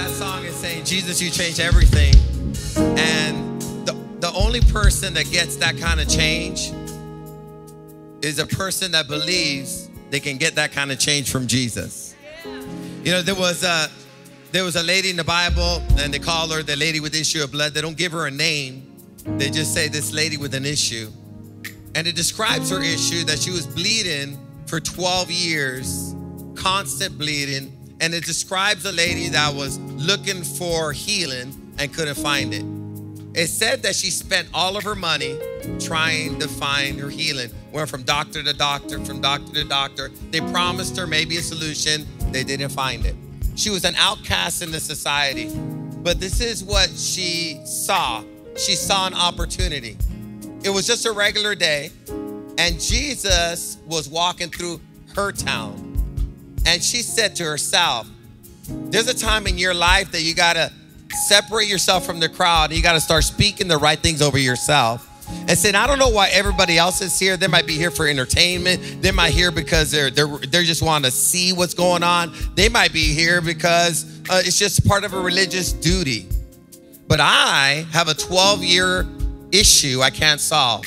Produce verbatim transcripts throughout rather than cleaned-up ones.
That song is saying, Jesus, you change everything. And the, the only person that gets that kind of change is a person that believes they can get that kind of change from Jesus. You know, there was a, there was a lady in the Bible, and they call her the lady with the issue of blood. They don't give her a name. They just say this lady with an issue. And it describes her issue that she was bleeding for twelve years, constant bleeding. And it describes a lady that was looking for healing and couldn't find it. It said that she spent all of her money trying to find her healing. Went from doctor to doctor, from doctor to doctor. They promised her maybe a solution. They didn't find it. She was an outcast in the society. But this is what she saw. She saw an opportunity. It was just a regular day, and Jesus was walking through her town. And she said to herself, there's a time in your life that you gotta separate yourself from the crowd. You gotta start speaking the right things over yourself. And saying, I don't know why everybody else is here. They might be here for entertainment. They might be here because they're, they're, they just want to see what's going on. They might be here because uh, it's just part of a religious duty. But I have a twelve-year issue I can't solve.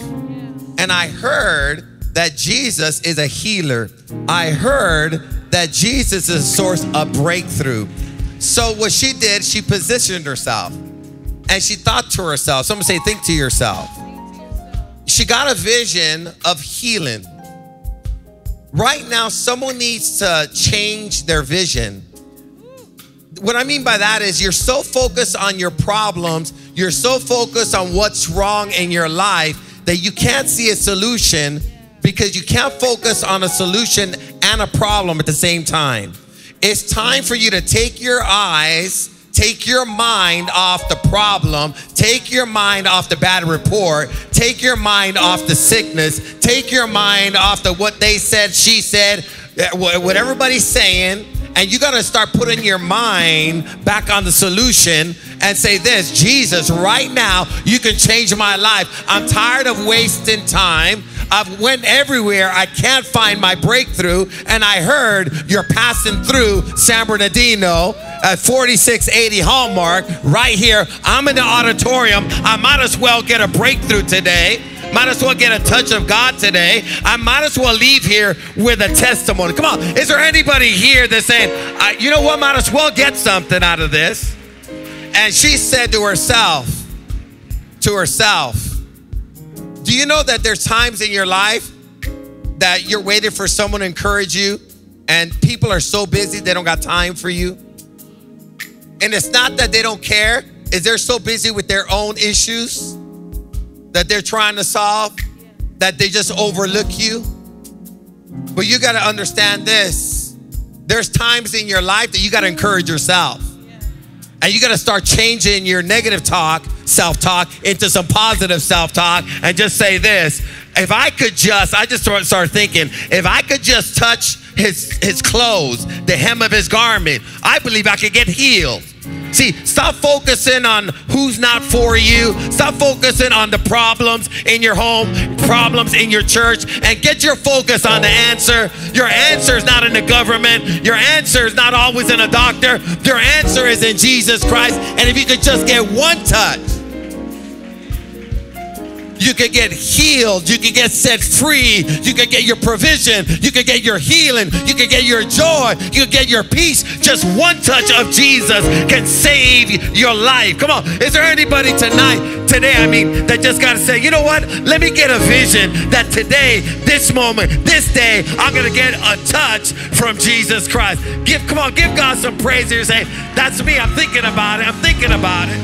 And I heard that Jesus is a healer. I heard that Jesus is a source of breakthrough. So what she did, she positioned herself. And she thought to herself, someone say, think to yourself. She got a vision of healing. Right now, someone needs to change their vision. What I mean by that is you're so focused on your problems, you're so focused on what's wrong in your life that you can't see a solution, because you can't focus on a solution and a problem at the same time. It's time for you to take your eyes, take your mind off the problem, take your mind off the bad report, take your mind off the sickness, take your mind off the what they said, she said, what everybody's saying, and you gotta start putting your mind back on the solution and say this, Jesus, right now, you can change my life. I'm tired of wasting time. I've went everywhere, I can't find my breakthrough, and I heard you're passing through San Bernardino at forty-six eighty Hallmark, right here. I'm in the auditorium, I might as well get a breakthrough today. Might as well get a touch of God today. I might as well leave here with a testimony. Come on, is there anybody here that's saying, I, you know what, might as well get something out of this? And she said to herself, to herself, do you know that there's times in your life that you're waiting for someone to encourage you, and people are so busy they don't got time for you? And it's not that they don't care, it's they're so busy with their own issues that they're trying to solve that they just overlook you. But you got to understand this. There's times in your life that you got to encourage yourself. And you got to start changing your negative talk, self-talk, into some positive self-talk, and just say this, if I could just, I just start thinking, if I could just touch his, his clothes, the hem of his garment, I believe I could get healed. See, stop focusing on who's not for you. Stop focusing on the problems in your home, problems in your church, and get your focus on the answer. Your answer is not in the government. Your answer is not always in a doctor. Your answer is in Jesus Christ. And if you could just get one touch, you could get healed, you could get set free, you could get your provision, you could get your healing, you could get your joy, you could get your peace. Just one touch of Jesus can save your life. Come on, is there anybody tonight, today, I mean, that just gotta say, you know what, let me get a vision that today, this moment, this day, I'm gonna get a touch from Jesus Christ. Give, come on, give God some praise here. Say, that's me, I'm thinking about it, I'm thinking about it.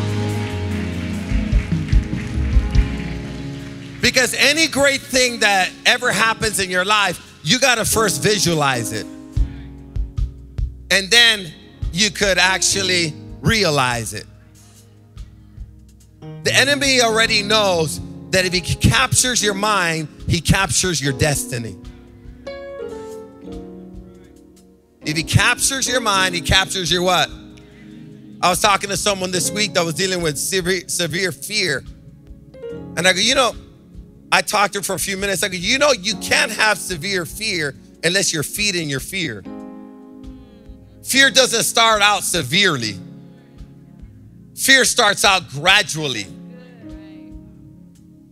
Because any great thing that ever happens in your life, you gotta first visualize it. And then you could actually realize it. The enemy already knows that if he captures your mind, he captures your destiny. If he captures your mind, he captures your what? I was talking to someone this week that was dealing with severe, severe fear. And I go, you know, I talked to her for a few minutes. I go, you know, you can't have severe fear unless you're feeding your fear. Fear doesn't start out severely. Fear starts out gradually.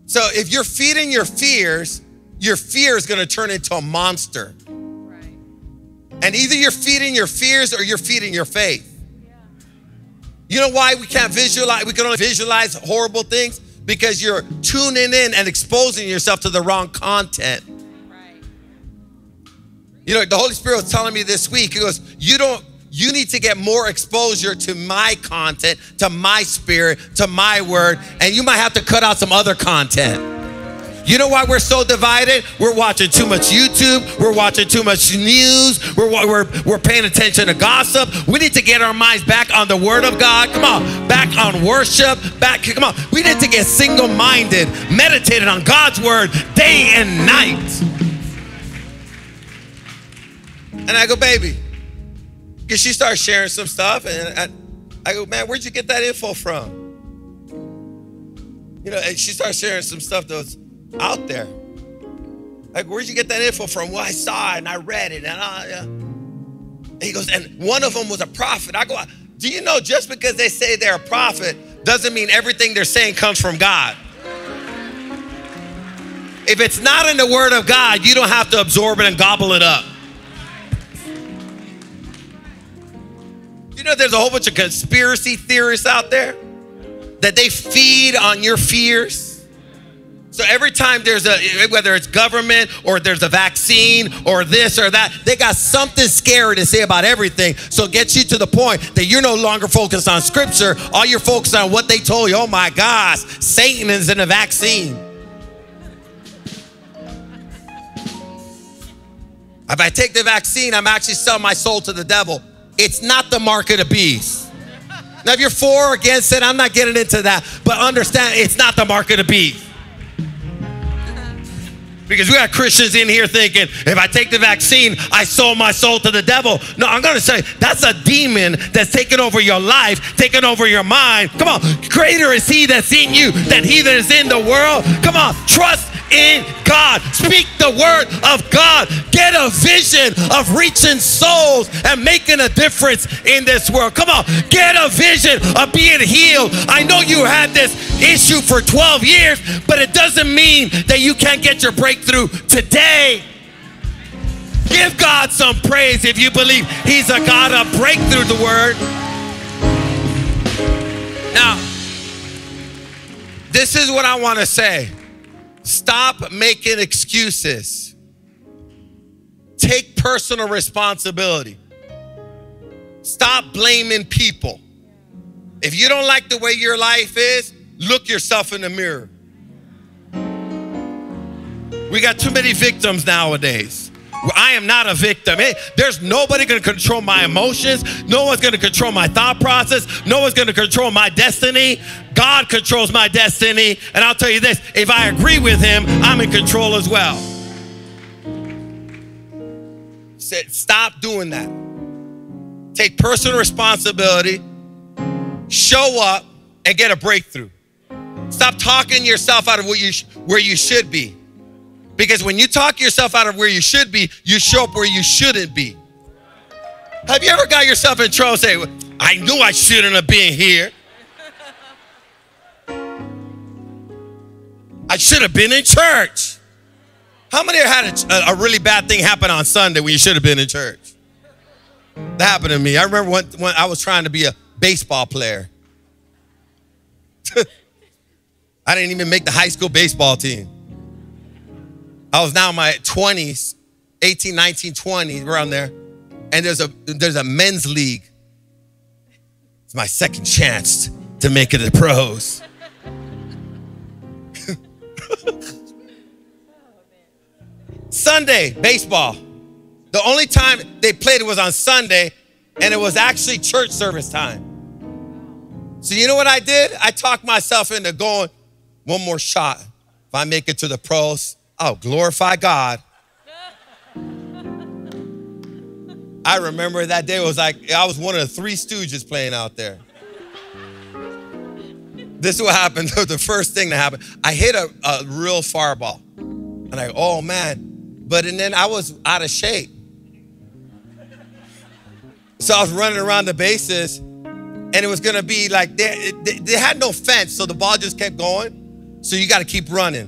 So if you're feeding your fears, your fear is going to turn into a monster. And either you're feeding your fears or you're feeding your faith. You know why we can't visualize? We can only visualize horrible things because you're tuning in and exposing yourself to the wrong content. You know, the Holy Spirit was telling me this week, he goes, you don't, you need to get more exposure to my content, to my spirit, to my word, and you might have to cut out some other content. You know why we're so divided? We're watching too much YouTube. We're watching too much news. We're, we're, we're paying attention to gossip. We need to get our minds back on the word of God. Come on, back on worship, back, come on. We need to get single-minded, meditated on God's word day and night. And I go, baby, because she starts sharing some stuff. And I, I go, man, where'd you get that info from? You know, and she starts sharing some stuff that was out there. Like, where'd you get that info from? Well, I saw it and I read it. And, I, uh, and he goes, and one of them was a prophet. I go, do you know just because they say they're a prophet doesn't mean everything they're saying comes from God? If it's not in the word of God, you don't have to absorb it and gobble it up. You know, there's a whole bunch of conspiracy theorists out there that they feed on your fears. So every time there's a, whether it's government or there's a vaccine or this or that, they got something scary to say about everything. So it gets you to the point that you're no longer focused on scripture. All you're focused on what they told you. Oh my gosh, Satan is in a vaccine. If I take the vaccine, I'm actually selling my soul to the devil. It's not the mark of the beast. Now, if you're for or against it, I'm not getting into that. But understand, it's not the mark of the beast. Because we got Christians in here thinking, if I take the vaccine, I sold my soul to the devil. No, I'm going to say, that's a demon that's taking over your life, taking over your mind. Come on, greater is he that's in you than he that is in the world. Come on, trust in God. Speak the word of God. Get a vision of reaching souls and making a difference in this world. Come on, get a vision of being healed. I know you had this issue for twelve years, but it doesn't mean that you can't get your breakthrough today. Give God some praise if you believe he's a God of breakthrough, the word. Now, this is what I want to say. Stop making excuses. Take personal responsibility. Stop blaming people. If you don't like the way your life is, look yourself in the mirror. We got too many victims nowadays. I am not a victim. Hey, there's nobody going to control my emotions. No one's going to control my thought process. No one's going to control my destiny. God controls my destiny. And I'll tell you this, if I agree with him, I'm in control as well. Said, stop doing that. Take personal responsibility, show up, and get a breakthrough. Stop talking yourself out of where you, where you should be. Because when you talk yourself out of where you should be, you show up where you shouldn't be. Have you ever got yourself in trouble and say, well, I knew I shouldn't have been here. I should have been in church. How many had a, a really bad thing happen on Sunday when you should have been in church? That happened to me. I remember when, when I was trying to be a baseball player. I didn't even make the high school baseball team. I was now in my twenties, eighteen, nineteen, twenty, around there. And there's a, there's a men's league. It's my second chance to make it to the pros. Sunday, baseball. The only time they played was on Sunday, and it was actually church service time. So you know what I did? I talked myself into going, one more shot. If I make it to the pros, I'll glorify God. I remember that day, it was like, I was one of the three Stooges playing out there. This is what happened, the first thing that happened. I hit a, a real fireball. And I go, oh man. But and then I was out of shape. So I was running around the bases and it was going to be like, they, they, they had no fence, so the ball just kept going. So you got to keep running.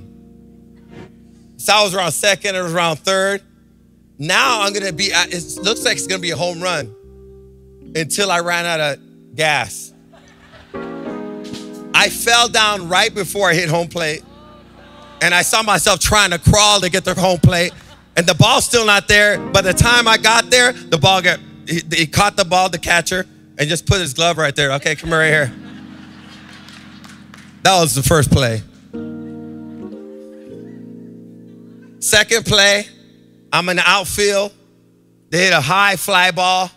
So I was around second, it was around third. Now I'm going to be, it looks like it's going to be a home run until I ran out of gas. I fell down right before I hit home plate. And I saw myself trying to crawl to get to home plate. And the ball's still not there. By the time I got there, the ball got, he, he caught the ball, the catcher, and just put his glove right there. Okay, come right here. That was the first play. Second play, I'm in the outfield. They hit a high fly ball.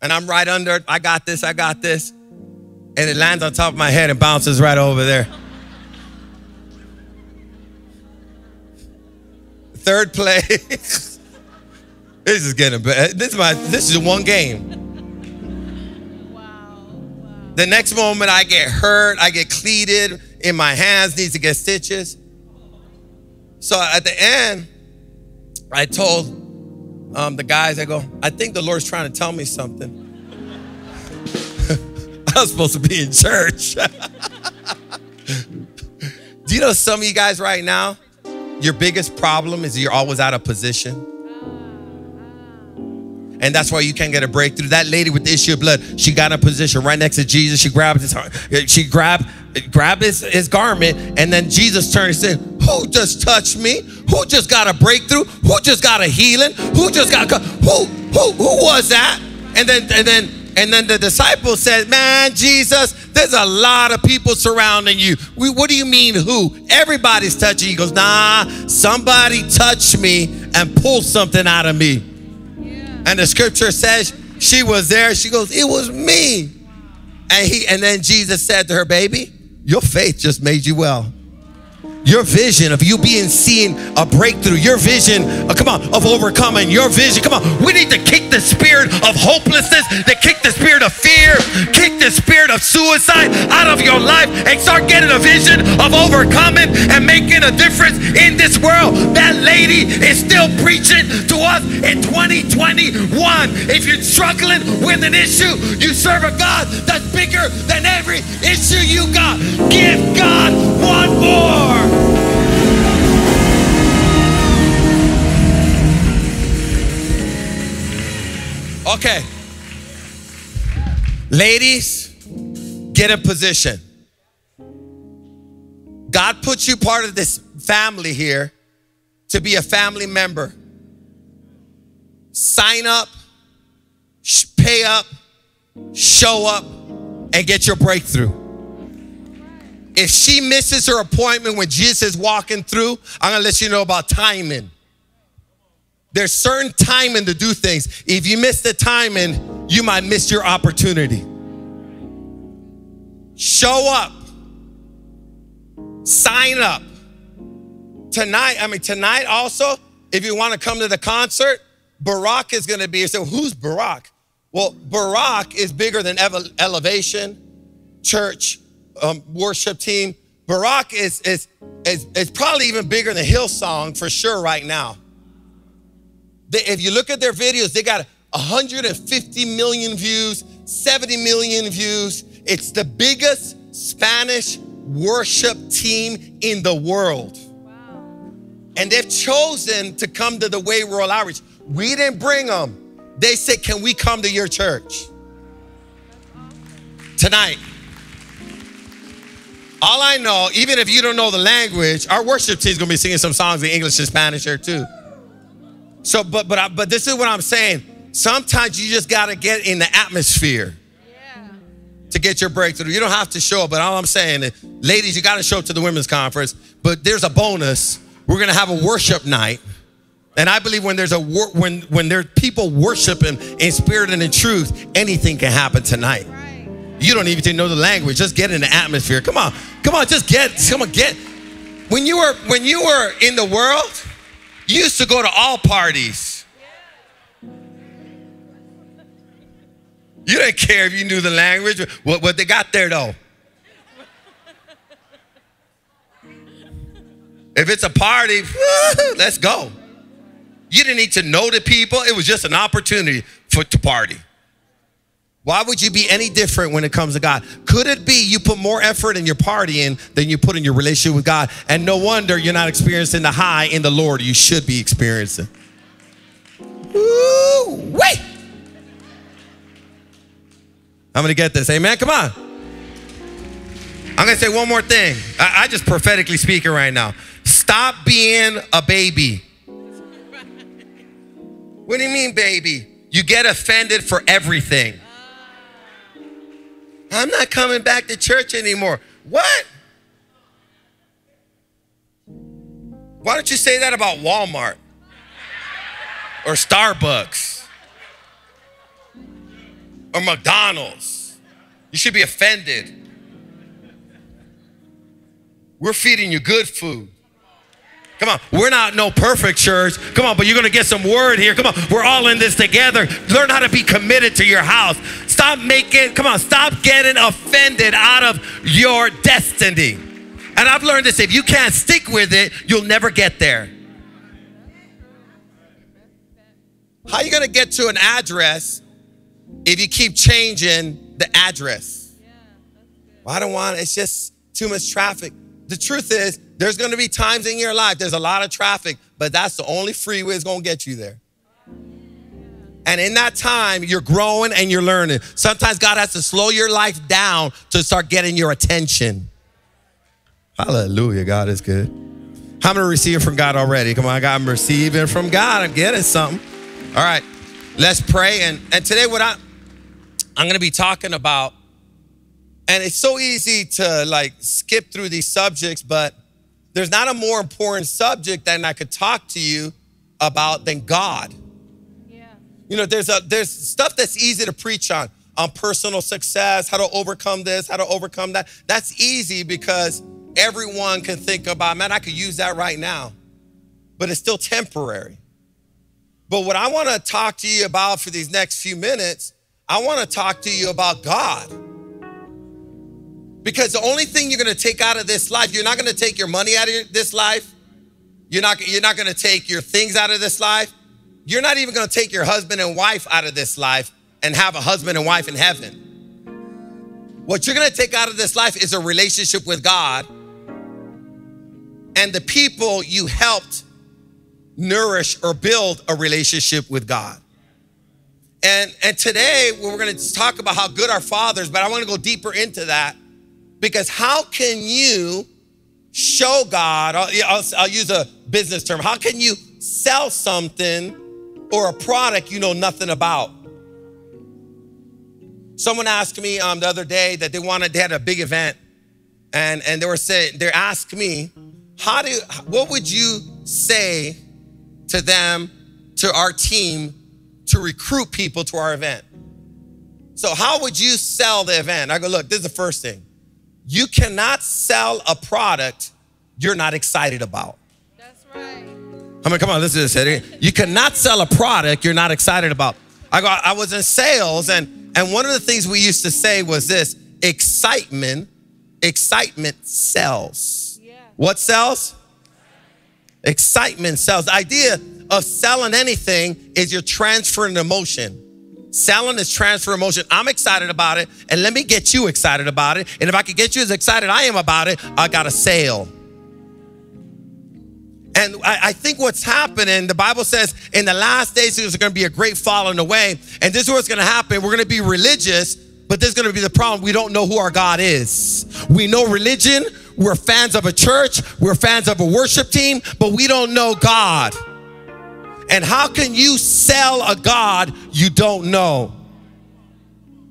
And I'm right under it. I got this, I got this. And it lands on top of my head and bounces right over there. Third play. This is getting bad. This is my this is one game. Wow. Wow. The next moment I get hurt, I get cleated in my hands, needs to get stitches. So at the end, I told um, the guys, I go, I think the Lord's trying to tell me something. I was supposed to be in church. Do you know some of you guys right now, your biggest problem is you're always out of position. And that's why you can't get a breakthrough. That lady with the issue of blood, she got in a position right next to Jesus. She grabbed his heart. She grabbed, grabbed his, his garment, and then Jesus turned and said, who just touched me? Who just got a breakthrough? Who just got a healing? Who just got, who, who, who was that? And then, and then, And then the disciple said, man, Jesus, there's a lot of people surrounding you. We, what do you mean who? Everybody's touching you. He goes, nah, somebody touched me and pulled something out of me. Yeah. And the scripture says she was there. She goes, it was me. Wow. And, he, and then Jesus said to her, baby, your faith just made you well. Your vision of you being seen a breakthrough. Your vision, oh, come on, of overcoming. Your vision, come on. We need to kick the spirit of hopelessness, to kick the spirit of fear, kick the spirit of suicide out of your life and start getting a vision of overcoming and making a difference in this world. That lady is still preaching to us in twenty twenty-one. If you're struggling with an issue, you serve a God that's bigger than every issue you got. Give God one more. Okay. Ladies, get in position. God put you part of this family here to be a family member. Sign up, pay up, show up, and get your breakthrough. If she misses her appointment when Jesus is walking through, I'm going to let you know about timing. There's certain timing to do things. If you miss the timing, you might miss your opportunity. Show up. Sign up. Tonight, I mean, tonight also, if you want to come to the concert, Barak is going to be here. So who's Barak? Well, Barak is bigger than Elevation Church um, worship team. Barak is, is, is, is probably even bigger than Hillsong for sure right now. If you look at their videos, they got one hundred fifty million views, seventy million views. It's the biggest Spanish worship team in the world. Wow. And they've chosen to come to the Way World Outreach. We didn't bring them. They said, can we come to your church? Awesome. Tonight. All I know, even if you don't know the language, our worship team is going to be singing some songs in English and Spanish here too. So, but but I, but this is what I'm saying. Sometimes you just got to get in the atmosphere yeah. to get your breakthrough. You don't have to show up, but all I'm saying is, ladies, you got to show up to the women's conference, but there's a bonus. We're going to have a worship night. And I believe when there's a wor when when there are people worshiping in spirit and in truth, anything can happen tonight. Right. You don't even know the language. Just get in the atmosphere. Come on. Come on, just get come on, get when you were when you were in the world, you used to go to all parties. You didn't care if you knew the language. What, what they got there, though. If it's a party, let's go. You didn't need to know the people. It was just an opportunity for, to party. Why would you be any different when it comes to God? Could it be you put more effort in your partying than you put in your relationship with God? And no wonder you're not experiencing the high in the Lord you should be experiencing. Ooh, wait. I'm going to get this. Amen. Come on. I'm going to say one more thing. I, I just prophetically speaking right now. Stop being a baby. What do you mean, baby? You get offended for everything. I'm not coming back to church anymore. What? Why don't you say that about Walmart or Starbucks or McDonald's? You should be offended. We're feeding you good food. Come on, we're not no perfect church. Come on, but you're going to get some word here. Come on, we're all in this together. Learn how to be committed to your house. Stop making, come on, stop getting offended out of your destiny. And I've learned this, if you can't stick with it, you'll never get there. How are you going to get to an address if you keep changing the address? Well, I don't want, it's just too much traffic. The truth is, there's going to be times in your life, there's a lot of traffic, but that's the only freeway that's going to get you there. And in that time, you're growing and you're learning. Sometimes God has to slow your life down to start getting your attention. Hallelujah, God is good. How many receiving from God already? Come on, God, I'm receiving from God. I'm getting something. All right, let's pray. And, and today what I, I'm going to be talking about, and it's so easy to like skip through these subjects, but there's not a more important subject that I could talk to you about than God. Yeah. You know, there's a there's stuff that's easy to preach on, on personal success, how to overcome this, how to overcome that. That's easy because everyone can think about, man, I could use that right now, but it's still temporary. But what I want to talk to you about for these next few minutes, I want to talk to you about God. Because the only thing you're going to take out of this life, you're not going to take your money out of this life. You're not, you're not going to take your things out of this life. You're not even going to take your husband and wife out of this life and have a husband and wife in heaven. What you're going to take out of this life is a relationship with God and the people you helped nourish or build a relationship with God. And, and today, we're going to talk about how good our Father is, but I want to go deeper into that. Because how can you show God, I'll, I'll, I'll use a business term, how can you sell something or a product you know nothing about? Someone asked me um, the other day that they wanted, they had a big event and, and they were saying, they asked me, how do, what would you say to them, to our team to recruit people to our event? So how would you sell the event? I go, look, this is the first thing. You cannot sell a product you're not excited about. That's right. I mean, come on, listen to this. You cannot sell a product you're not excited about. I go, I was in sales, and, and one of the things we used to say was this, excitement, excitement sells. Yeah. What sells? Excitement sells. The idea of selling anything is you're transferring emotion. Selling is transfer emotion. I'm excited about it, and let me get you excited about it. And if I can get you as excited I am about it, I got a sale. And I, I think what's happening, the Bible says, in the last days, there's going to be a great falling away. And this is what's going to happen. We're going to be religious, but there's going to be the problem. We don't know who our God is. We know religion. We're fans of a church. We're fans of a worship team, but we don't know God. And how can you sell a God you don't know?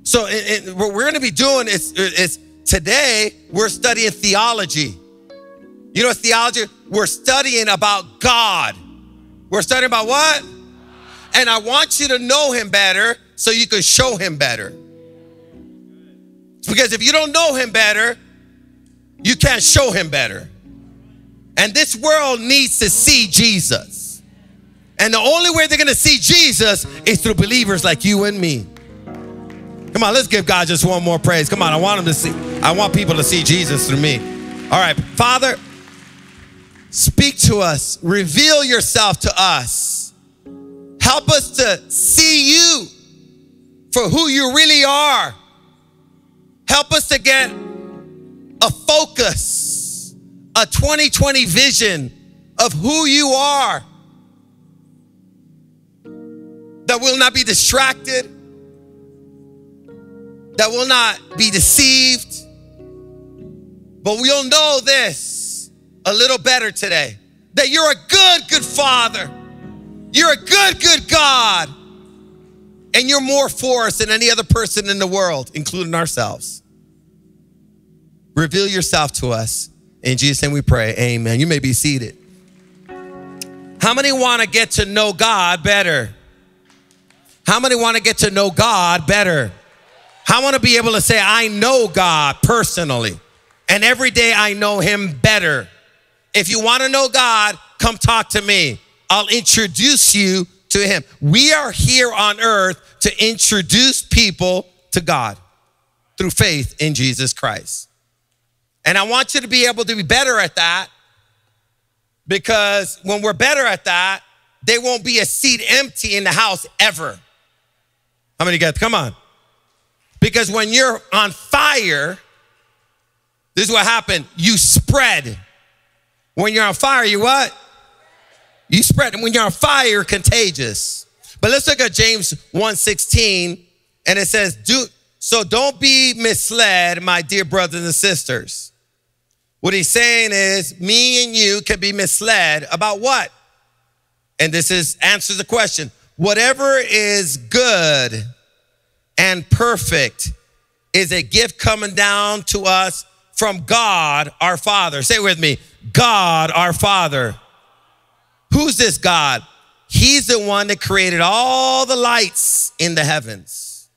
So it, it, what we're going to be doing is, is today we're studying theology. You know what's theology? We're studying about God. We're studying about what? And I want you to know him better so you can show him better. It's because if you don't know him better, you can't show him better. And this world needs to see Jesus. And the only way they're going to see Jesus is through believers like you and me. Come on, let's give God just one more praise. Come on, I want him to see. I want people to see Jesus through me. All right, Father, speak to us. Reveal yourself to us. Help us to see you for who you really are. Help us to get a focus, a twenty twenty vision of who you are, that will not be distracted, that will not be deceived, but we'll know this a little better today, that you're a good, good Father. You're a good, good God. And you're more for us than any other person in the world, including ourselves. Reveal yourself to us. In Jesus' name we pray, amen. You may be seated. How many want to get to know God better? How many want to get to know God better? I want to be able to say, I know God personally. And every day I know him better. If you want to know God, come talk to me. I'll introduce you to him. We are here on earth to introduce people to God through faith in Jesus Christ. And I want you to be able to be better at that, because when we're better at that, there won't be a seat empty in the house ever. How many guys? Come on. Because when you're on fire, this is what happened. You spread. When you're on fire, you what? You spread. And when you're on fire, contagious. But let's look at James one sixteen, and it says, Do, so don't be misled, my dear brothers and sisters. What he's saying is, me and you can be misled about what? And this is answers the question. Whatever is good and perfect is a gift coming down to us from God our Father. Say it with me, God our Father. Who's this God? He's the one that created all the lights in the heavens.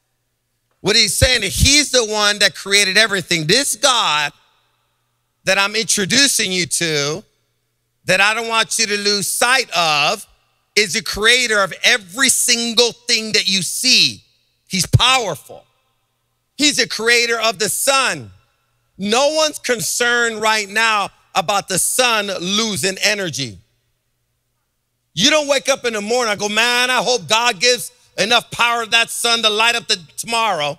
What he's saying is he's the one that created everything. This God that I'm introducing you to, that I don't want you to lose sight of, is the creator of every single thing that you see. He's powerful. He's the creator of the sun. No one's concerned right now about the sun losing energy. You don't wake up in the morning and go, man, I hope God gives enough power of that sun to light up the tomorrow.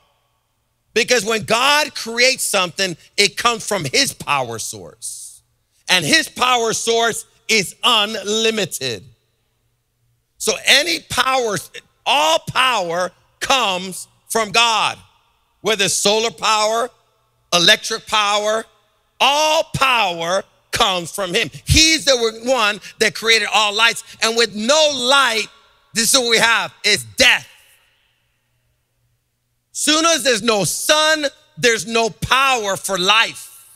Because when God creates something, it comes from his power source. And his power source is unlimited. So any power, all power comes from God, whether solar power, electric power, all power comes from him. He's the one that created all lights. And with no light, this is what we have, is death. Soon as there's no sun, there's no power for life.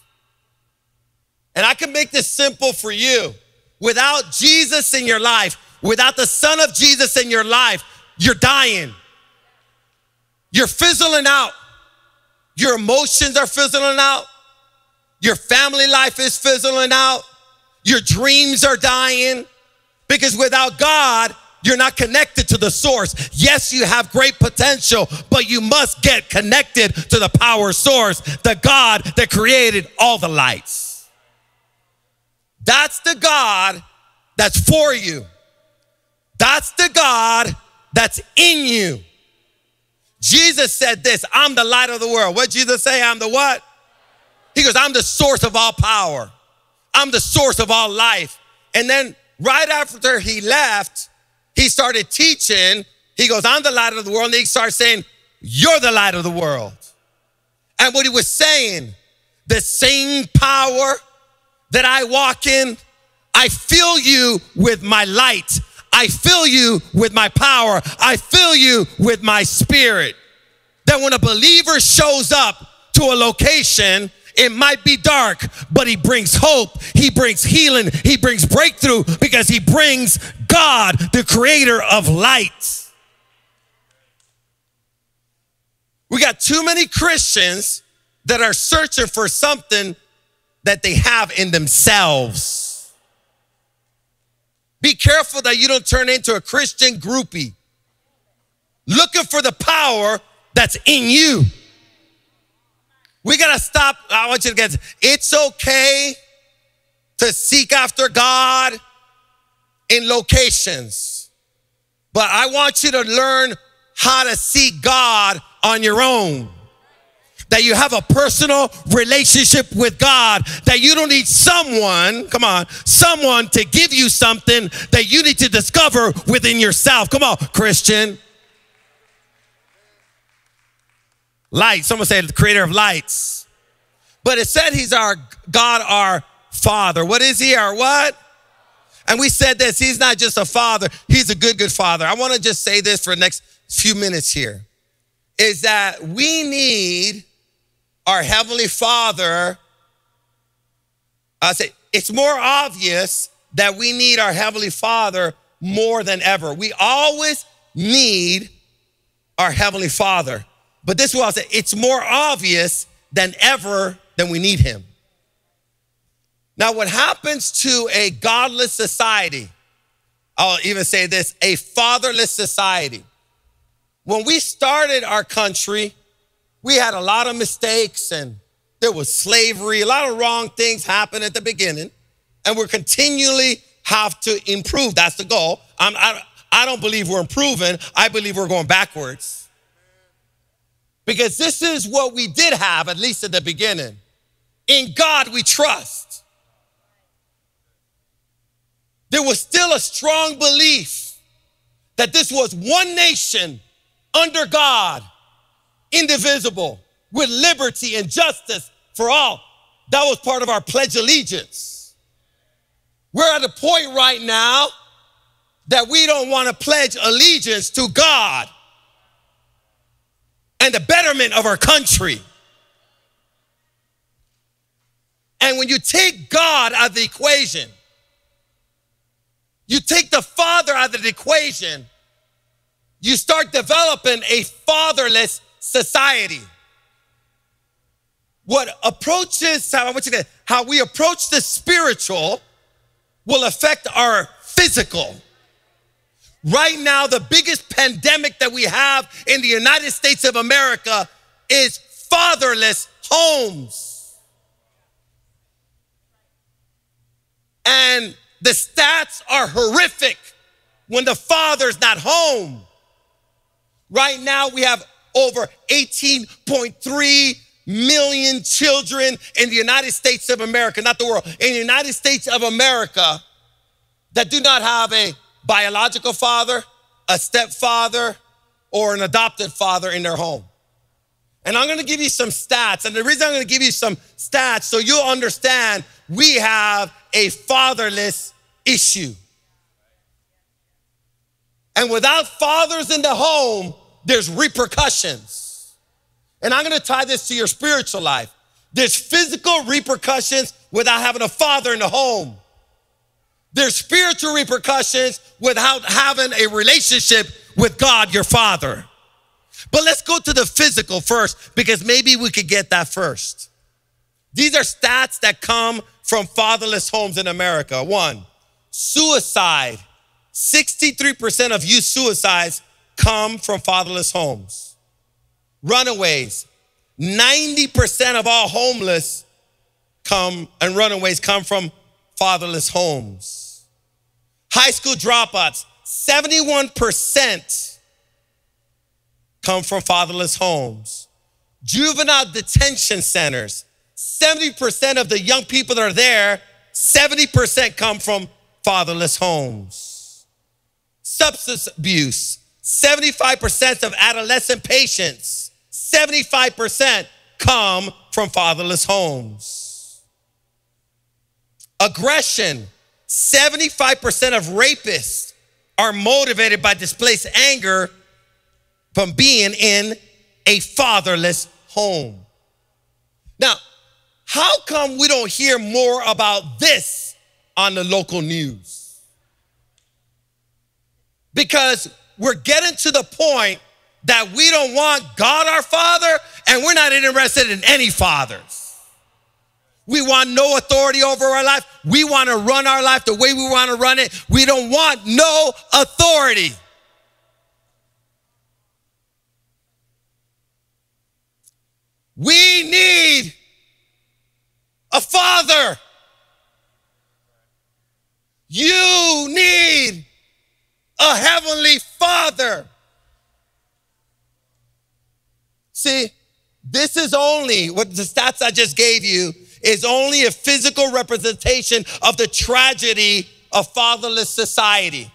And I can make this simple for you. Without Jesus in your life, without the Son of Jesus in your life, you're dying. You're fizzling out. Your emotions are fizzling out. Your family life is fizzling out. Your dreams are dying. Because without God, you're not connected to the source. Yes, you have great potential, but you must get connected to the power source, the God that created all the lights. That's the God that's for you. That's the God that's in you. Jesus said this, I'm the light of the world. What did Jesus say? I'm the what? He goes, I'm the source of all power. I'm the source of all life. And then right after he left, he started teaching. He goes, I'm the light of the world. And he starts saying, you're the light of the world. And what he was saying, the same power that I walk in, I fill you with my light. I fill you with my power. I fill you with my spirit. That when a believer shows up to a location, it might be dark, but he brings hope. He brings healing. He brings breakthrough, because he brings God, the creator of light. We got too many Christians that are searching for something that they have in themselves. Be careful that you don't turn into a Christian groupie looking for the power that's in you. We got to stop. I want you to get this. It's okay to seek after God in locations, but I want you to learn how to seek God on your own. That you have a personal relationship with God, that you don't need someone, come on, someone to give you something that you need to discover within yourself. Come on, Christian. Light, someone said the creator of lights. But it said he's our God, our Father. What is he, our what? And we said this, he's not just a father, he's a good, good father. I wanna just say this for the next few minutes here, is that we need our Heavenly Father. I say it's more obvious that we need our Heavenly Father more than ever. We always need our Heavenly Father. But this is what I'll say, it's more obvious than ever that we need him. Now, what happens to a godless society, I'll even say this, a fatherless society. When we started our country, we had a lot of mistakes and there was slavery, a lot of wrong things happened at the beginning, and we're continually have to improve. That's the goal. I'm, I, I don't believe we're improving. I believe we're going backwards. Because this is what we did have, at least at the beginning. In God we trust. There was still a strong belief that this was one nation under God, indivisible, with liberty and justice for all. That was part of our Pledge of Allegiance. We're at a point right now that we don't want to pledge allegiance to God and the betterment of our country. And when you take God out of the equation, you take the Father out of the equation, you start developing a fatherless society. What approaches, how, I want you to, how we approach the spiritual will affect our physical. Right now, the biggest pandemic that we have in the United States of America is fatherless homes. And the stats are horrific when the father's not home. Right now, we have over eighteen point three million children in the United States of America, not the world, in the United States of America that do not have a biological father, a stepfather, or an adopted father in their home. And I'm gonna give you some stats, and the reason I'm gonna give you some stats so you'll understand we have a fatherless issue. And without fathers in the home, there's repercussions. And I'm gonna tie this to your spiritual life. There's physical repercussions without having a father in the home. There's spiritual repercussions without having a relationship with God, your Father. But let's go to the physical first, because maybe we could get that first. These are stats that come from fatherless homes in America. One, suicide. sixty-three percent of youth suicides come from fatherless homes. Runaways. ninety percent of all homeless come and runaways come from fatherless homes. High school dropouts, seventy-one percent come from fatherless homes. Juvenile detention centers, seventy percent of the young people that are there, seventy percent come from fatherless homes. Substance abuse, seventy-five percent of adolescent patients, seventy-five percent come from fatherless homes. Aggression, seventy-five percent of rapists are motivated by displaced anger from being in a fatherless home. Now, how come we don't hear more about this on the local news? Because we're getting to the point that we don't want God our Father, and we're not interested in any fathers. We want no authority over our life. We want to run our life the way we want to run it. We don't want no authority. We need a father. You need a heavenly father. is only, what the stats I just gave you, is only a physical representation of the tragedy of fatherless society.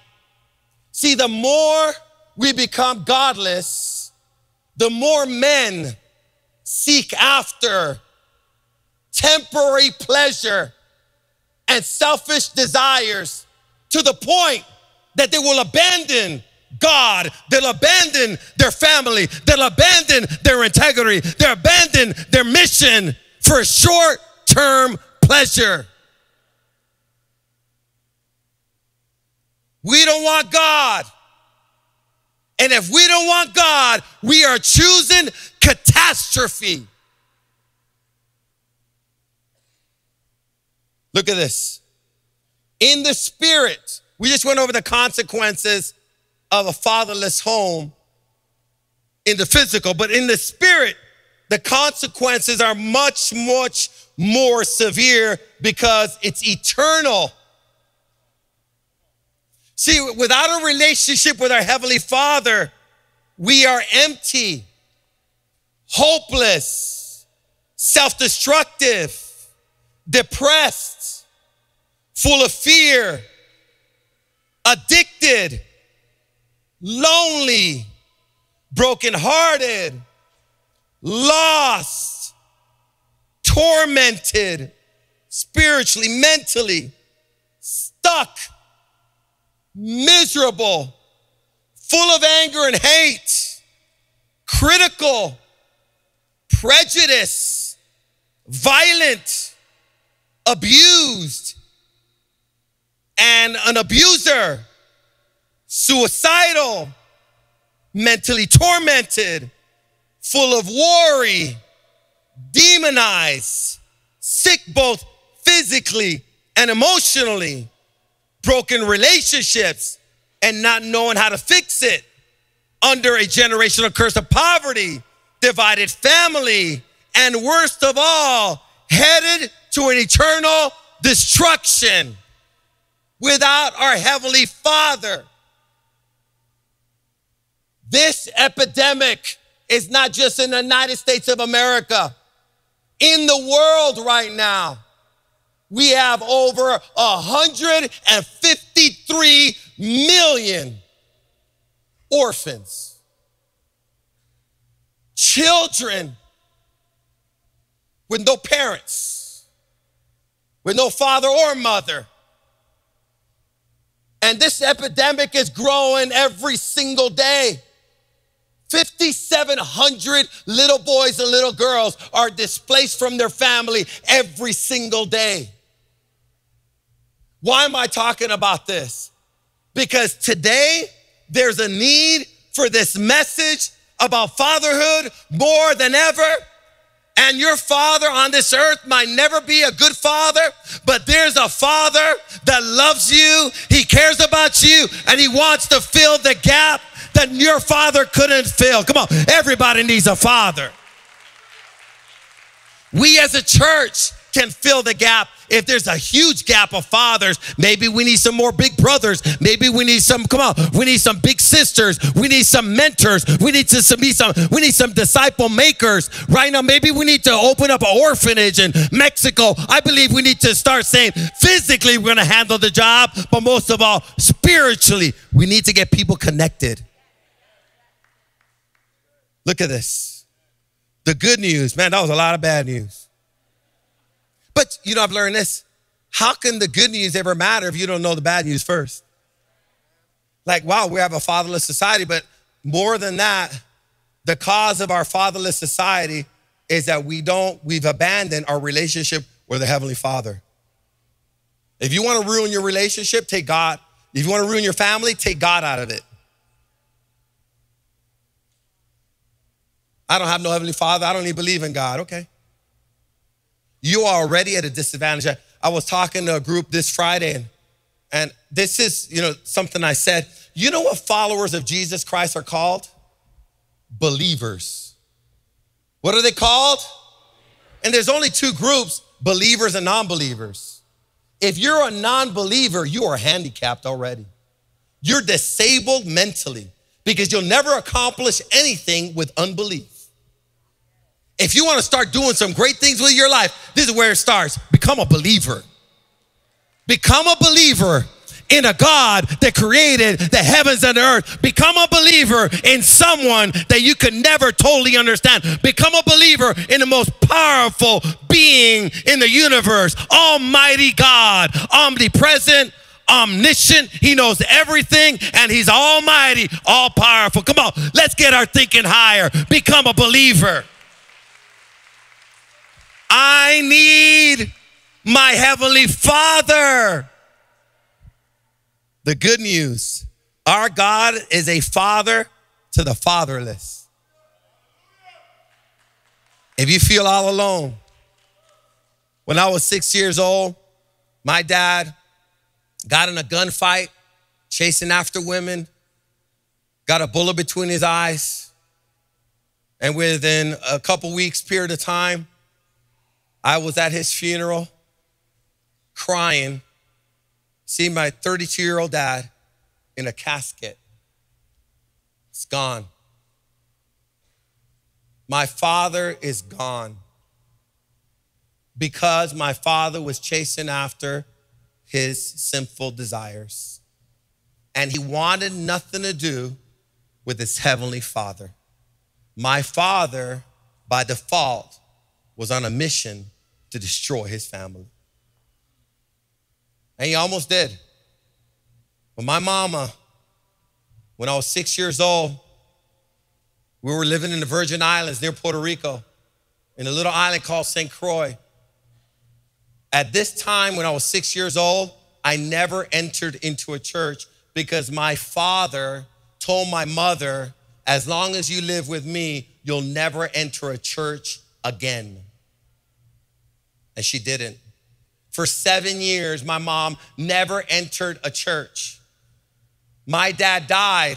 See, the more we become godless, the more men seek after temporary pleasure and selfish desires to the point that they will abandon God, they'll abandon their family, they'll abandon their integrity, they'll abandon their mission for short-term pleasure. We don't want God. And if we don't want God, we are choosing catastrophe. Look at this. In the spirit, we just went over the consequences of a fatherless home in the physical, but in the spirit, the consequences are much, much more severe because it's eternal. See, without a relationship with our Heavenly Father, we are empty, hopeless, self-destructive, depressed, full of fear, addicted, lonely, brokenhearted, lost, tormented, spiritually, mentally, stuck, miserable, full of anger and hate, critical, prejudiced, violent, abused, and an abuser, suicidal, mentally tormented, full of worry, demonized, sick both physically and emotionally, broken relationships and not knowing how to fix it, under a generational curse of poverty, divided family, and worst of all, headed to an eternal destruction without our Heavenly Father. This epidemic is not just in the United States of America. In the world right now, we have over one hundred fifty-three million orphans, children with no parents, with no father or mother. And this epidemic is growing every single day. fifty-seven hundred little boys and little girls are displaced from their family every single day. Why am I talking about this? Because today there's a need for this message about fatherhood more than ever. And your father on this earth might never be a good father, but there's a father that loves you, he cares about you, and he wants to fill the gap that your father couldn't fill. Come on, everybody needs a father. We as a church can fill the gap. If there's a huge gap of fathers, maybe we need some more big brothers. Maybe we need some, come on, we need some big sisters. We need some mentors. We need to some, we need some disciple makers. Right now, maybe we need to open up an orphanage in Mexico. I believe we need to start saying physically we're gonna handle the job, but most of all, spiritually, we need to get people connected. Look at this. The good news, man, that was a lot of bad news. But, you know, I've learned this. How can the good news ever matter if you don't know the bad news first? Like, wow, we have a fatherless society, but more than that, the cause of our fatherless society is that we don't, we've abandoned our relationship with the Heavenly Father. If you want to ruin your relationship, take God. If you want to ruin your family, take God out of it. I don't have no Heavenly Father. I don't even believe in God. Okay. You are already at a disadvantage. I, I was talking to a group this Friday, and, and this is, you know, something I said. You know what followers of Jesus Christ are called? Believers. What are they called? And there's only two groups, believers and non-believers. If you're a non-believer, you are handicapped already. You're disabled mentally because you'll never accomplish anything with unbelief. If you want to start doing some great things with your life, this is where it starts. Become a believer. Become a believer in a God that created the heavens and the earth. Become a believer in someone that you can never totally understand. Become a believer in the most powerful being in the universe, Almighty God, omnipresent, omniscient. He knows everything, and he's almighty, all powerful. Come on, let's get our thinking higher. Become a believer. I need my Heavenly Father. The good news, our God is a father to the fatherless. If you feel all alone, when I was six years old, my dad got in a gunfight, chasing after women, got a bullet between his eyes. And within a couple weeks period of time, I was at his funeral crying, see my thirty-two-year-old dad in a casket. It's gone. My father is gone because my father was chasing after his sinful desires, and he wanted nothing to do with his Heavenly Father. My father, by default, was on a mission to destroy his family. And he almost did. But my mama, when I was six years old, we were living in the Virgin Islands near Puerto Rico in a little island called Saint Croix. At this time, when I was six years old, I never entered into a church because my father told my mother, as long as you live with me, you'll never enter a church again. And she didn't. For seven years, my mom never entered a church. My dad died,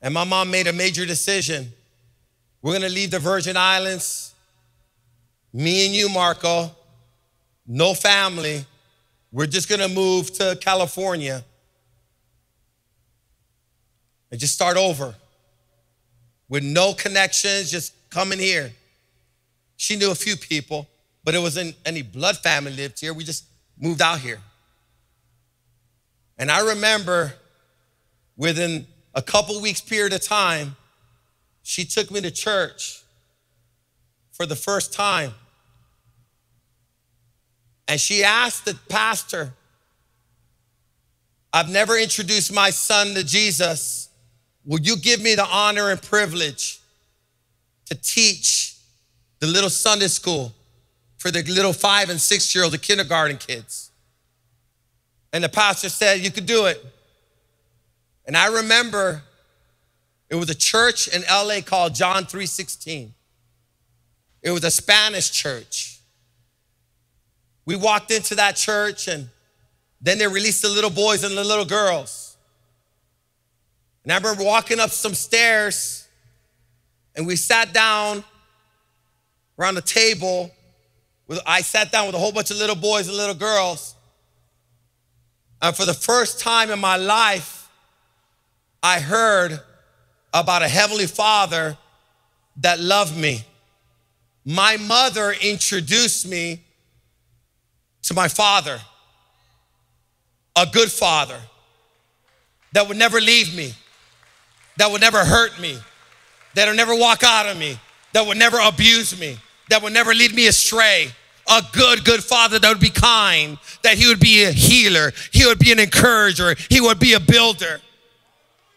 and my mom made a major decision. We're gonna leave the Virgin Islands. Me and you, Marco, no family. We're just gonna move to California and just start over with no connections, just coming here. She knew a few people, but it wasn't any blood family lived here. We just moved out here. And I remember within a couple weeks period of time, she took me to church for the first time. And she asked the pastor, I've never introduced my son to Jesus. Will you give me the honor and privilege to teach the little Sunday school for the little five and six-year-old, the kindergarten kids? And the pastor said, you could do it. And I remember it was a church in L A called John three sixteen. It was a Spanish church. We walked into that church, and then they released the little boys and the little girls. And I remember walking up some stairs, and we sat down around the table. I sat down with a whole bunch of little boys and little girls. And for the first time in my life, I heard about a Heavenly Father that loved me. My mother introduced me to my father, a good father that would never leave me, that would never hurt me, that would never walk out on me, that would never abuse me, that would never lead me astray. A good, good father that would be kind, that he would be a healer, he would be an encourager, he would be a builder.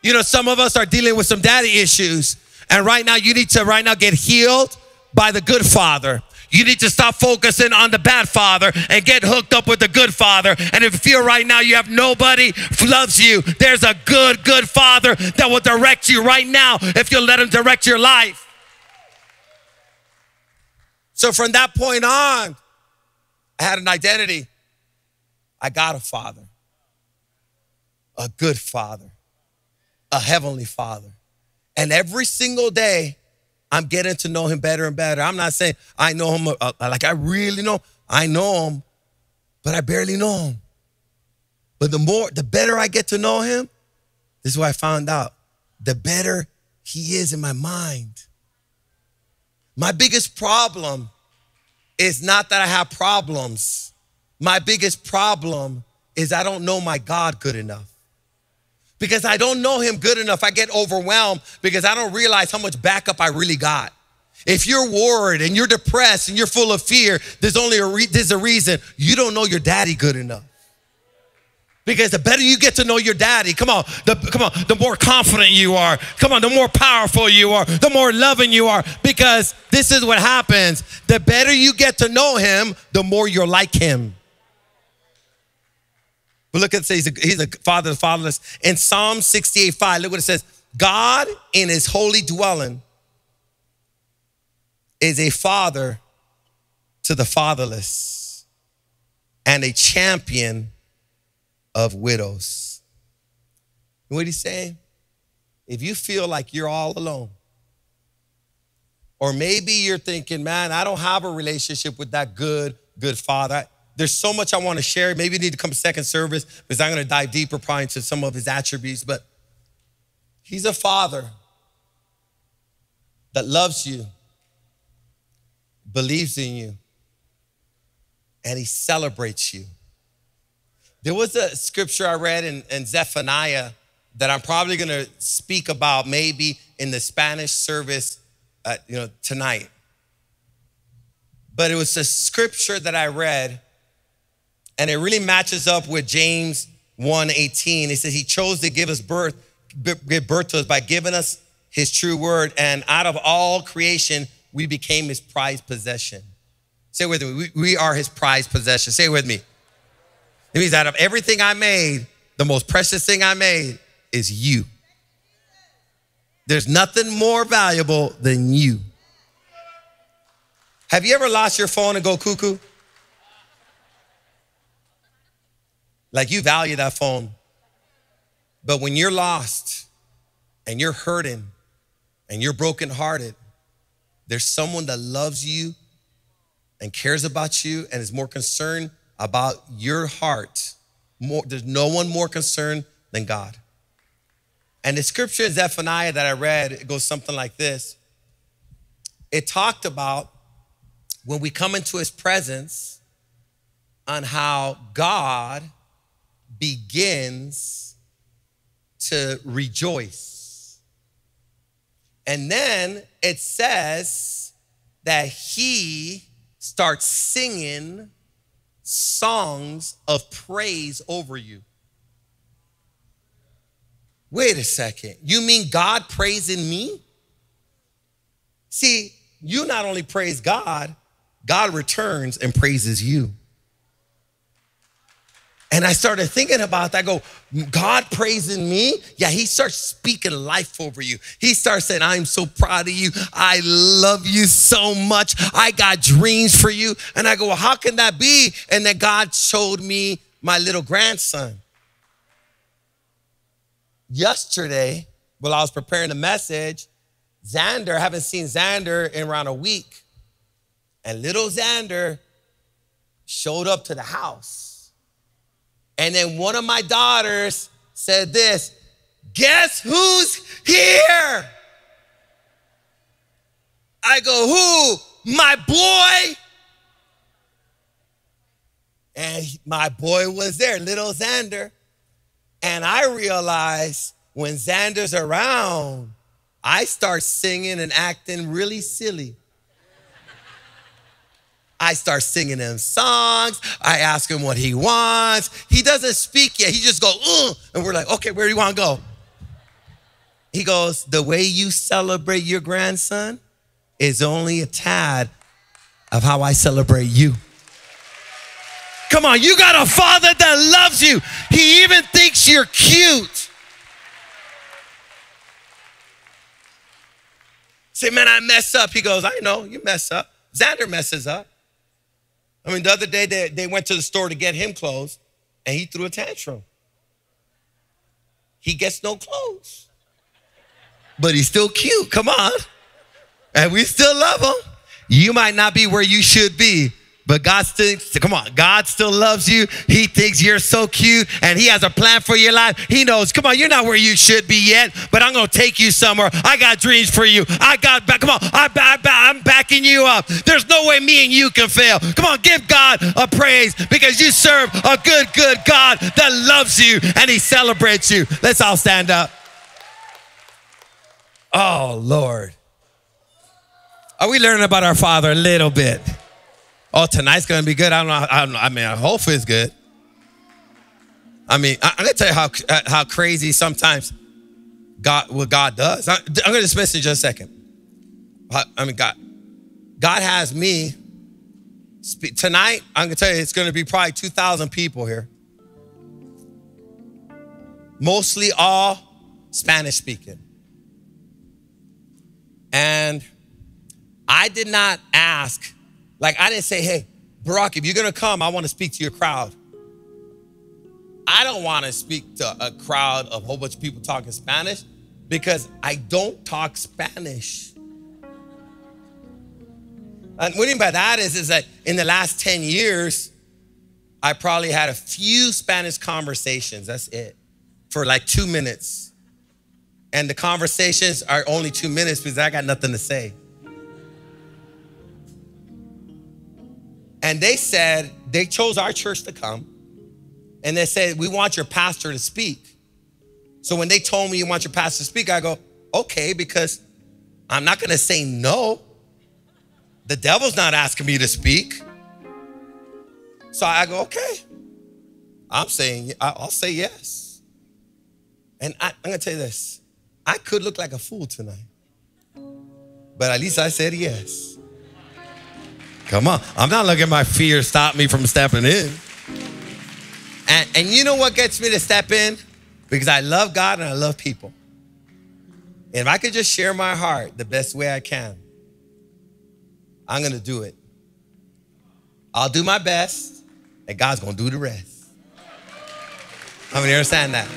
You know, some of us are dealing with some daddy issues, and right now you need to right now get healed by the good father. You need to stop focusing on the bad father and get hooked up with the good father. And if you feel right now you have nobody who loves you, there's a good, good father that will direct you right now if you'll let him direct your life. So from that point on, I had an identity. I got a father, a good father, a Heavenly Father. And every single day, I'm getting to know him better and better. I'm not saying I know him uh, like I really know. I know him, but I barely know him. But the more, the better I get to know him, this is what I found out, the better he is in my mind. My biggest problem is not that I have problems. My biggest problem is I don't know my God good enough. Because I don't know him good enough, I get overwhelmed because I don't realize how much backup I really got. If you're worried and you're depressed and you're full of fear, there's only a re- there's a reason you don't know your daddy good enough. Because the better you get to know your daddy, come on, the, come on, the more confident you are. Come on, the more powerful you are, the more loving you are. Because this is what happens. The better you get to know him, the more you're like him. But look at it, he's a, he's a father of the fatherless. In Psalm sixty-eight five, look what it says. God in his holy dwelling is a father to the fatherless and a champion of widows. What he's saying? If you feel like you're all alone, or maybe you're thinking, man, I don't have a relationship with that good, good father. I, there's so much I want to share. Maybe you need to come to second service because I'm going to dive deeper probably into some of his attributes, but he's a father that loves you, believes in you, and he celebrates you. There was a scripture I read in, in Zephaniah that I'm probably going to speak about maybe in the Spanish service uh, you know, tonight. But it was a scripture that I read, and it really matches up with James one eighteen. It says he chose to give us birth, give birth to us by giving us his true word, and out of all creation, we became his prized possession. Say it with me, we, we are his prized possession. Say it with me. It means out of everything I made, the most precious thing I made is you. There's nothing more valuable than you. Have you ever lost your phone and go cuckoo? Like you value that phone. But when you're lost and you're hurting and you're brokenhearted, there's someone that loves you and cares about you and is more concerned about your heart. More, there's no one more concerned than God. And the scripture in Zephaniah that I read, it goes something like this. It talked about when we come into his presence on how God begins to rejoice. And then it says that he starts singing songs of praise over you. Wait a second. You mean God praising me? See, you not only praise God, God returns and praises you. And I started thinking about that. I go, God praising me? Yeah, he starts speaking life over you. He starts saying, I'm so proud of you. I love you so much. I got dreams for you. And I go, well, how can that be? And then God showed me my little grandson. Yesterday, while I was preparing the message, Xander, I haven't seen Xander in around a week. And little Xander showed up to the house. And then one of my daughters said this, guess who's here? I go, who? My boy. And my boy was there, little Xander. And I realized when Xander's around, I start singing and acting really silly. I start singing him songs. I ask him what he wants. He doesn't speak yet. He just goes, ugh. And we're like, okay, where do you want to go? He goes, the way you celebrate your grandson is only a tad of how I celebrate you. Come on, you got a father that loves you. He even thinks you're cute. Say, man, I mess up. He goes, I know, you mess up. Xander messes up. I mean, the other day they, they went to the store to get him clothes and he threw a tantrum. He gets no clothes, but he's still cute, come on. And we still love him. You might not be where you should be, But God still, come on, God still loves you. He thinks you're so cute and he has a plan for your life. He knows, come on, you're not where you should be yet, but I'm going to take you somewhere. I got dreams for you. I got, back. come on, I, I, I'm backing you up. There's no way me and you can fail. Come on, give God a praise because you serve a good, good God that loves you and he celebrates you. Let's all stand up. Oh, Lord. Are we learning about our Father a little bit? Oh, tonight's going to be good. I don't know. I, don't know. I mean, hopefully it's good. I mean, I, I'm going to tell you how, how crazy sometimes God, what God does. I, I'm going to dismiss in just a second. I, I mean, God, God has me speak. Tonight, I'm going to tell you, it's going to be probably two thousand people here. Mostly all Spanish speaking. And I did not ask. Like, I didn't say, hey, Barak, if you're going to come, I want to speak to your crowd. I don't want to speak to a crowd of a whole bunch of people talking Spanish because I don't talk Spanish. And what I mean by that is, is that in the last ten years, I probably had a few Spanish conversations. That's it. For like two minutes. And the conversations are only two minutes because I got nothing to say. And they said, they chose our church to come. And they said, we want your pastor to speak. So when they told me you want your pastor to speak, I go, okay, because I'm not going to say no. The devil's not asking me to speak. So I go, okay. I'm saying, I'll say yes. And I, I'm going to tell you this. I could look like a fool tonight. But at least I said yes. Come on. I'm not letting my fear stop me from stepping in. And, and you know what gets me to step in? Because I love God and I love people. And if I could just share my heart the best way I can, I'm going to do it. I'll do my best and God's going to do the rest. How many understand that?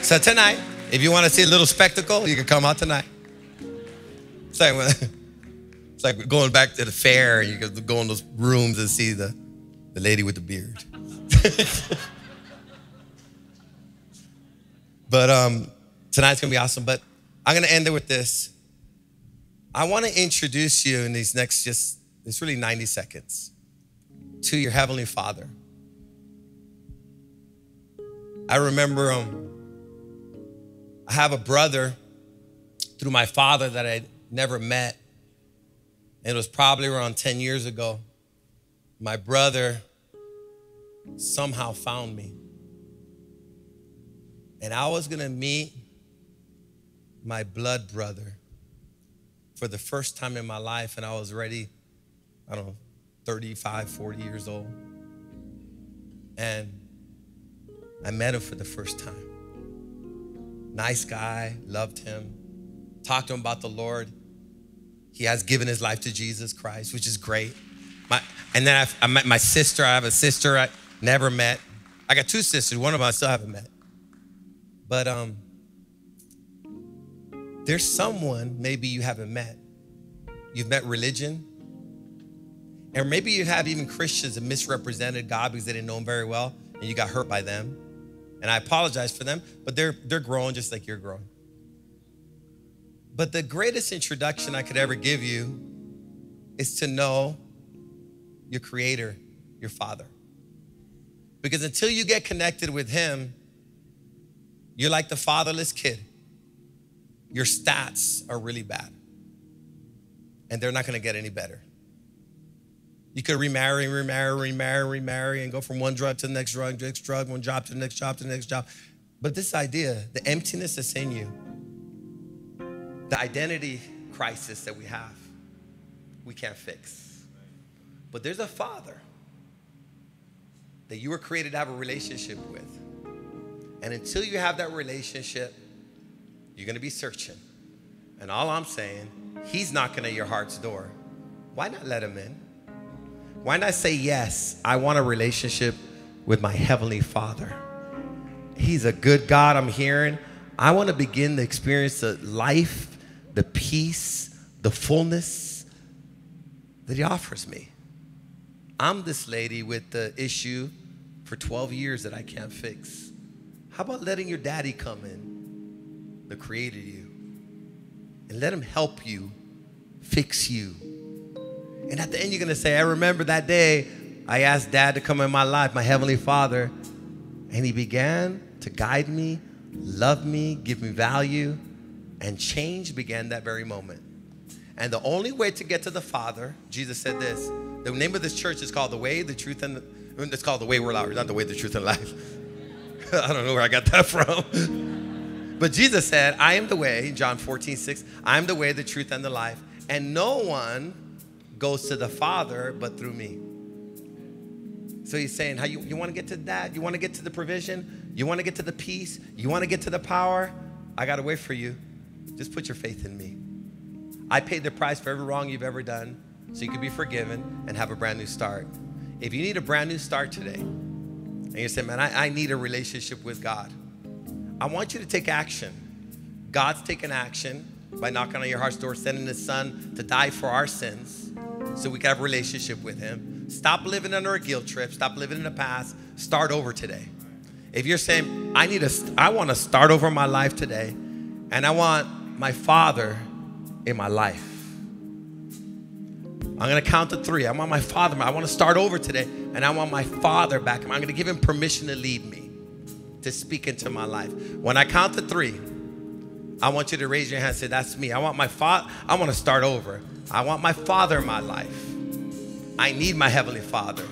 So tonight, if you want to see a little spectacle, you can come out tonight. Sorry, well, it's like going back to the fair. You can go in those rooms and see the, the lady with the beard. But um, tonight's going to be awesome. But I'm going to end it with this. I want to introduce you in these next just, it's really ninety seconds, to your Heavenly Father. I remember um, I have a brother through my father that I never met. It was probably around ten years ago. My brother somehow found me. And I was going to meet my blood brother for the first time in my life. And I was already, I don't know, thirty-five, forty years old. And I met him for the first time. Nice guy, loved him. Talked to him about the Lord. He has given his life to Jesus Christ, which is great. My, and then I, I met my sister. I have a sister I never met. I got two sisters. One of them I still haven't met. But um, there's someone maybe you haven't met. You've met religion. And maybe you have even Christians that misrepresented God because they didn't know him very well. And you got hurt by them. And I apologize for them. But they're, they're growing just like you're growing. But the greatest introduction I could ever give you is to know your Creator, your Father. Because until you get connected with him, you're like the fatherless kid. Your stats are really bad. And they're not going to get any better. You could remarry, remarry, remarry, remarry, and go from one drug to the next drug, next drug, one job to the next job to the next job. But this idea, the emptiness that's in you, the identity crisis that we have, we can't fix. But there's a Father that you were created to have a relationship with. And until you have that relationship, you're going to be searching. And all I'm saying, he's knocking at your heart's door. Why not let him in? Why not say, yes, I want a relationship with my Heavenly Father. He's a good God, I'm hearing. I want to begin to experience the life, the peace, the fullness that he offers me. I'm this lady with the issue for twelve years that I can't fix. How about letting your daddy come in that created you and let him help you, fix you? And at the end, you're going to say, I remember that day I asked dad to come in my life, my heavenly father, and he began to guide me, love me, give me value, and change began that very moment. And the only way to get to the Father, Jesus said this. The name of this church is called The Way, the Truth, and the, it's called The Way World Outreach, not The Way, the Truth, and Life. I don't know where I got that from. But Jesus said, I am the way, John fourteen six, I am the way, the truth, and the life. And no one goes to the Father but through me. So he's saying, how you, you want to get to that? You want to get to the provision? You want to get to the peace? You want to get to the power? I got a way for you. Just put your faith in me. I paid the price for every wrong you've ever done so you could be forgiven and have a brand new start. If you need a brand new start today and you say, man, I, I need a relationship with God, I want you to take action. God's taken action by knocking on your heart's door, sending his son to die for our sins so we can have a relationship with him. Stop living under a guilt trip. Stop living in the past. Start over today. If you're saying, I need a, I want to start over my life today, and I want my Father in my life. I'm going to count to three. I want my Father. I want to start over today. And I want my Father back. I'm going to give him permission to lead me, to speak into my life. When I count to three, I want you to raise your hand and say, that's me. I want my Father. I want to start over. I want my Father in my life. I need my Heavenly Father.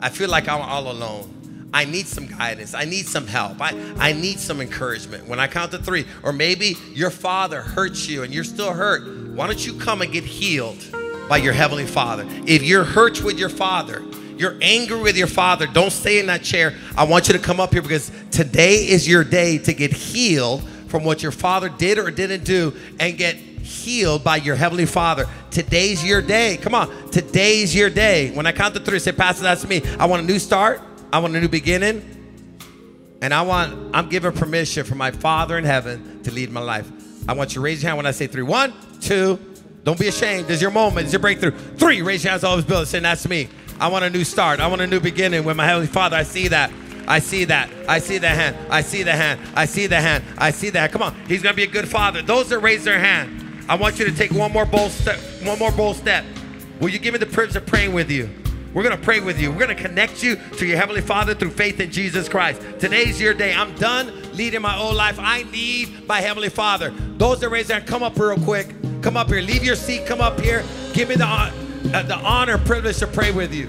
I feel like I'm all alone. I need some guidance. I need some help. I, I need some encouragement. When I count to three, or maybe your father hurts you and you're still hurt, why don't you come and get healed by your Heavenly Father? If you're hurt with your father, you're angry with your father, don't stay in that chair. I want you to come up here because today is your day to get healed from what your father did or didn't do and get healed by your Heavenly Father. Today's your day. Come on. Today's your day. When I count to three, say, Pastor, that's me. I want a new start. I want a new beginning. And I want, I'm giving permission for my Father in heaven to lead my life. I want you to raise your hand when I say three. One, two, don't be ashamed. This is your moment. This is your breakthrough. Three, raise your hands all over this building. Say, that's me. I want a new start. I want a new beginning with my Heavenly Father. I see that. I see that. I see the hand. I see the hand. I see the hand. I see that. Come on. He's going to be a good father. Those that raise their hand, I want you to take one more bold step. One more bold step. Will you give me the privilege of praying with you? We're going to pray with you. We're going to connect you to your Heavenly Father through faith in Jesus Christ. Today's your day. I'm done leading my old life. I need my Heavenly Father. Those that raise their hand, come up real quick. Come up here. Leave your seat. Come up here. Give me the, uh, the honor, privilege to pray with you.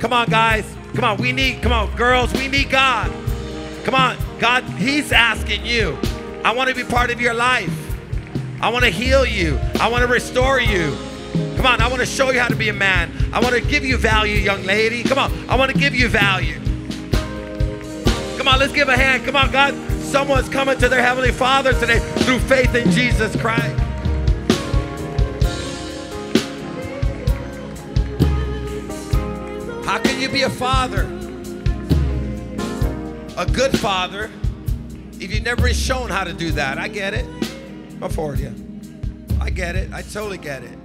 Come on, guys. Come on. We need, come on, girls. We need God. Come on. God, he's asking you. I want to be part of your life. I want to heal you. I want to restore you. Come on, I want to show you how to be a man. I want to give you value, young lady. Come on, I want to give you value. Come on, let's give a hand. Come on, God. Someone's coming to their Heavenly Father today through faith in Jesus Christ. How can you be a father, a good father, if you've never been shown how to do that? I get it. I'm for you. I get it. I totally get it.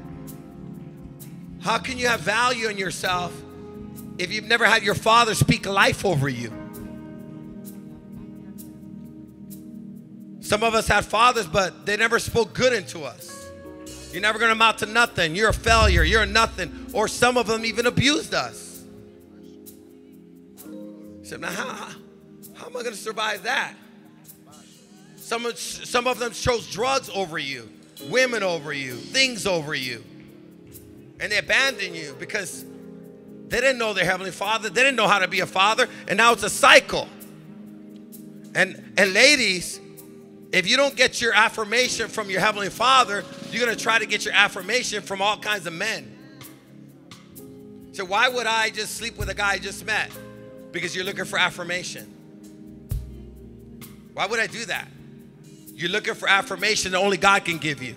How can you have value in yourself if you've never had your father speak life over you? Some of us had fathers, but they never spoke good into us. You're never going to amount to nothing. You're a failure. You're a nothing. Or some of them even abused us. So now how, how am I going to survive that? Some of, some of them chose drugs over you, women over you, things over you. And they abandoned you because they didn't know their Heavenly Father. They didn't know how to be a father. And now it's a cycle. And, and ladies, if you don't get your affirmation from your Heavenly Father, you're going to try to get your affirmation from all kinds of men. So why would I just sleep with a guy I just met? Because you're looking for affirmation. Why would I do that? You're looking for affirmation that only God can give you.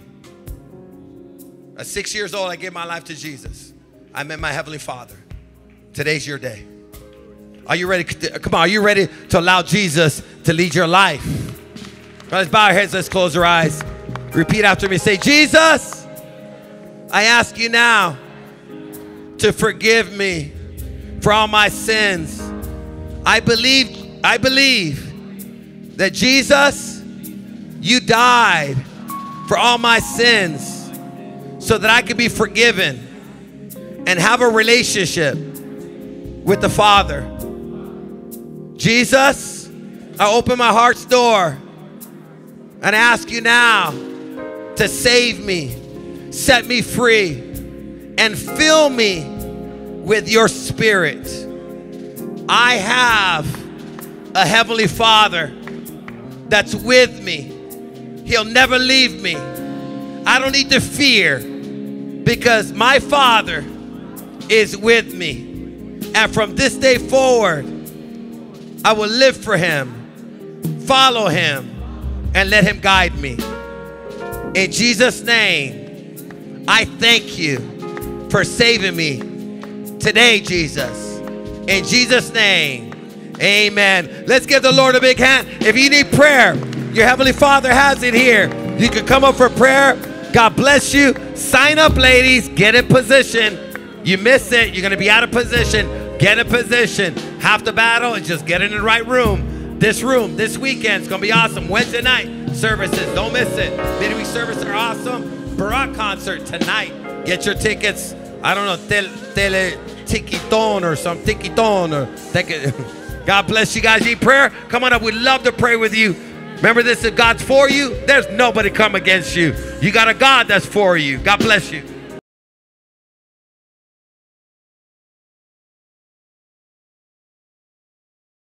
At six years old, I gave my life to Jesus. I met my Heavenly Father. Today's your day. Are you ready? Come on, are you ready to allow Jesus to lead your life? Let's bow our heads. Let's close our eyes. Repeat after me. Say, Jesus, I ask you now to forgive me for all my sins. I believe, I believe that Jesus, you died for all my sins so that I could be forgiven and have a relationship with the Father. Jesus, I open my heart's door and ask you now to save me, set me free, and fill me with your Spirit. I have a Heavenly Father that's with me. He'll never leave me. I don't need to fear because my Father is with me. And from this day forward, I will live for him, follow him, and let him guide me. In Jesus' name, I thank you for saving me today, Jesus. In Jesus' name, amen. Let's give the Lord a big hand. If you need prayer, your Heavenly Father has it here. You can come up for prayer. God bless you. Sign up, ladies. Get in position. You miss it, you're going to be out of position. Get in position. Half the battle is just get in the right room. This room, this weekend, it's going to be awesome. Wednesday night services, don't miss it. Midweek services are awesome. Barak concert tonight. Get your tickets. I don't know, tele, tele tiquiton or some tiquiton. Or ticket. God bless you guys. Need prayer? Come on up. We'd love to pray with you. Remember this, if God's for you, there's nobody come against you. You got a God that's for you. God bless you.